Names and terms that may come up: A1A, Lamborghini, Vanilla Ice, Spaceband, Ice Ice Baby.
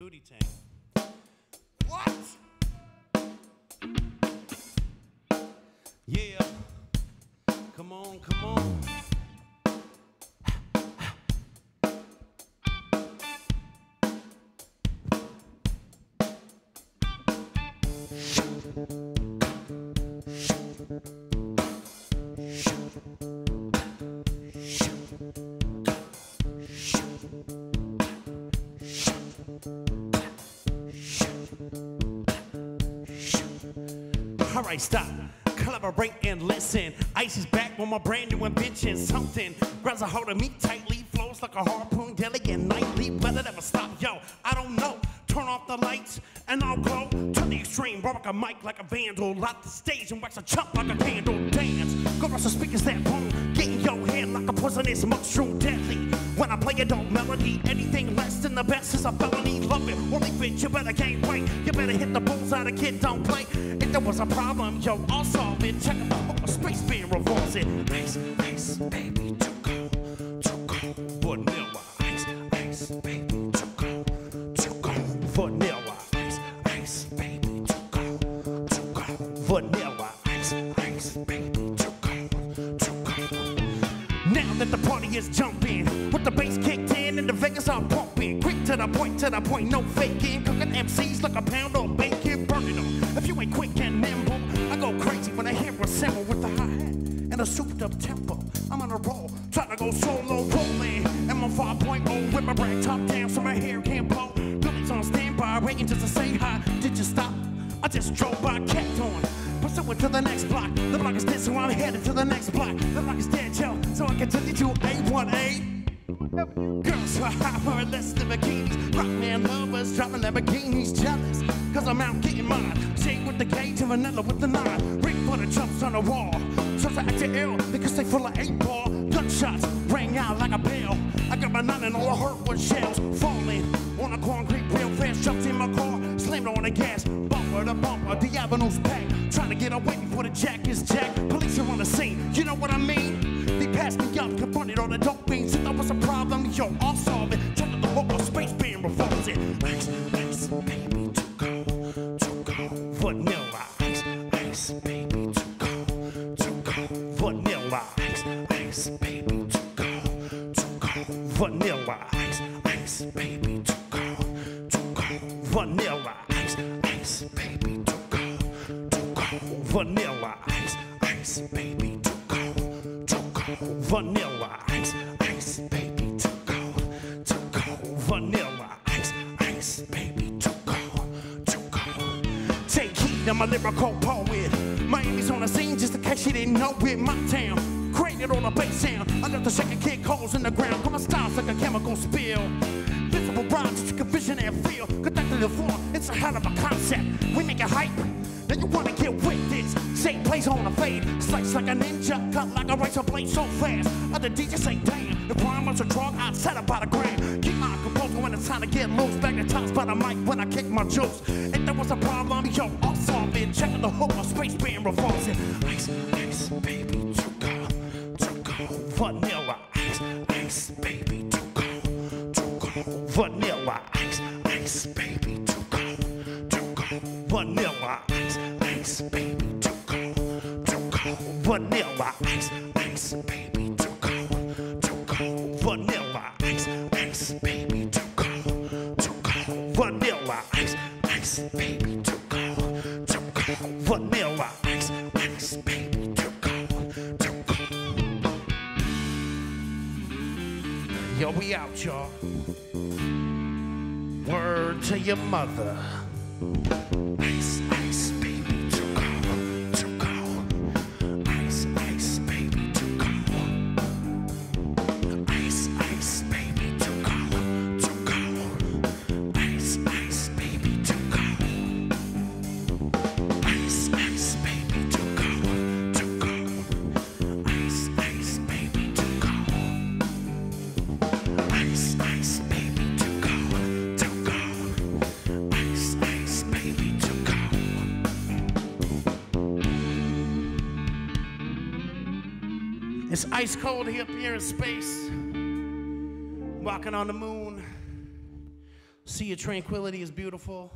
Booty tank. What? Yeah. Come on, come on. All right, stop, collaborate and listen. Ice is back with my brand new invention. Something grabs a hold of me tightly, flows like a harpoon daily and nightly. Better never stop, yo, I don't know. Turn off the lights and I'll go to the extreme. Rock a mic like a vandal, light the stage and wax a chump like a candle. Dance, go rush the speakers that boom, get in your head like a poisonous mushroom, deadly. When I play a dope melody, anything less than the best is a felony. Love it, only bitch, you better gain weight. You better hit the bullseye, the kid don't play. If there was a problem, yo, I'll solve it. Check it out, a space band revolves it. Ice, ice, baby, too cold, too cold. Vanilla, ice, ice, baby, too cold, too cold. Vanilla, ice, ice, baby, too cold, too cold. Vanilla, ice, ice, baby, too cold, too cold. Now that the party is jumping, with the bass kicked in and the Vegas are pumping, quick to the point, no faking. Cooking MCs like a pound of bacon, burning them. If you ain't quick and nimble, I go crazy when I hear a cymbal with the hi-hat and a souped-up tempo. I'm on a roll, try to go solo, rolling. And my 5.0 with my rag top down, so my hair can't blow. Billy's on standby, waiting just to say hi. Did you stop? I just drove by, kept on. Pursuing to the next block. The block is dead, so I'm headed to the next block. The block is dead, yo, so I continue to A1A. Girls who are high for less than bikinis. Rock man lovers dropping Lamborghinis. Jealous, cause I'm out getting mine. Shade with the gauge and vanilla with the 9. Ring for the jumps on the wall. Shots are acting ill because they full of 8-ball. Gunshots rang out like a bell. I got my 9 and all I heard was shells falling on a concrete real fast. Jumped in my car, slammed on the gas. Bumper to bumper, the avenue's packed. Trying to get away before the jack is jacked. Police are on the scene, you know what I mean? They passed me up, confronted all the dope beans. If there was a problem, yo, I'll solve it. Turn to the whole space being revolves it. Ice, ice, baby, too cold, too cold. Vanilla, ice, ice, baby, too cold, too cold. Vanilla, ice, ice, baby, too cold, too cold. Vanilla, ice, ice, baby, too cold, too cold. Vanilla, ice, ice, baby, too cold, too cold. Vanilla, ice, ice, baby, too cold. Vanilla, ice, ice, baby, too cold, too cold. Vanilla, ice, ice, baby, too cold, too cold. Take heed, I'm a lyrical poet. Miami's on the scene, just in case you didn't know it. My town, created on a bass sound. I love to shake a kick holes in the ground. Come on, styles like a chemical spill. Visible rhymes, you can vision and feel. Conducted the form, it's a hell of a concept. We make it hype, then you wanna get with this. Shake plays on a fade, slice like a ninja, cut like a razor blade so fast. Other DJs say damn, if rhyme was a drug, I'd set up by the gram. Keep my composure when it's time to get loose. Back the tops by the mic when I kick my juice. If there was a problem, yo, I'll solve it. Checking the hook, my space band revolves it. Ice, ice, baby, too cold, too cold. Vanilla, ice, ice, baby, too cold, too cold. Vanilla, ice, ice, baby, too cold, too cold. Vanilla, ice, ice, baby, too cold, too cold. Vanilla, ice, ice, baby, too cold, too cold. Vanilla, ice, ice, baby, too cold, too cold. Vanilla, ice, ice, baby, too cold, too cold. Vanilla, ice, ice, baby, too cold, too cold. Yo, we out, y'all. Word to your mother. Ice, ice, baby, too cold, too cold. Ice, ice, baby, too cold. Ice, ice, baby, too cold, too cold. Ice, ice, baby, too cold. Ice, ice, baby, too cold, too cold. Ice, ice, baby, too cold. Ice, ice, baby, too cold, too cold. Ice, ice, baby, too cold. It's ice cold here up here in space, walking on the moon. see your tranquility is beautiful.